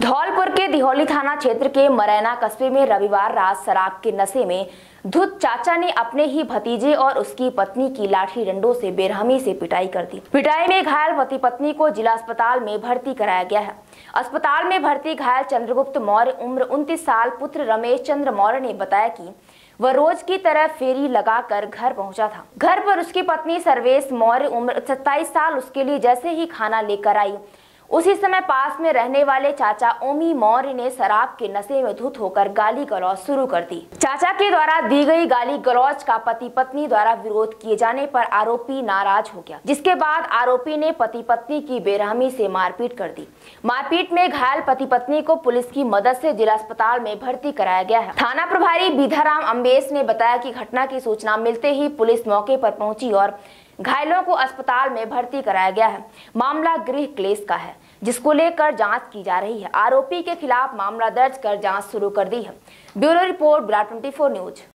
धौलपुर के देहोली थाना क्षेत्र के मरायना कस्बे में रविवार रात शराब के नशे में धुत चाचा ने अपने ही भतीजे और उसकी पत्नी की लाठी डंडों से बेरहमी से पिटाई कर दी। पिटाई में घायल पति पत्नी को जिला अस्पताल में भर्ती कराया गया है। अस्पताल में भर्ती घायल चंद्रगुप्त मौर्य उम्र 29 साल पुत्र रमेश चंद्र मौर्य ने बताया कि वह रोज की तरह फेरी लगाकर घर पहुंचा था। घर पर उसकी पत्नी सर्वेश मौर्य उम्र 27 साल उसके लिए जैसे ही खाना लेकर आई, उसी समय पास में रहने वाले चाचा ओमी मौरी ने शराब के नशे में धुत होकर गाली गलौज शुरू कर दी। चाचा के द्वारा दी गई गाली गलौज का पति पत्नी द्वारा विरोध किए जाने पर आरोपी नाराज हो गया, जिसके बाद आरोपी ने पति पत्नी की बेरहमी से मारपीट कर दी। मारपीट में घायल पति पत्नी को पुलिस की मदद से जिला अस्पताल में भर्ती कराया गया है। थाना प्रभारी बीधाराम अम्बेश ने बताया कि घटना की सूचना मिलते ही पुलिस मौके पर पहुंची और घायलों को अस्पताल में भर्ती कराया गया है। मामला गृह क्लेश का है, जिसको लेकर जांच की जा रही है। आरोपी के खिलाफ मामला दर्ज कर जांच शुरू कर दी है। Bureau report Virat 24 news.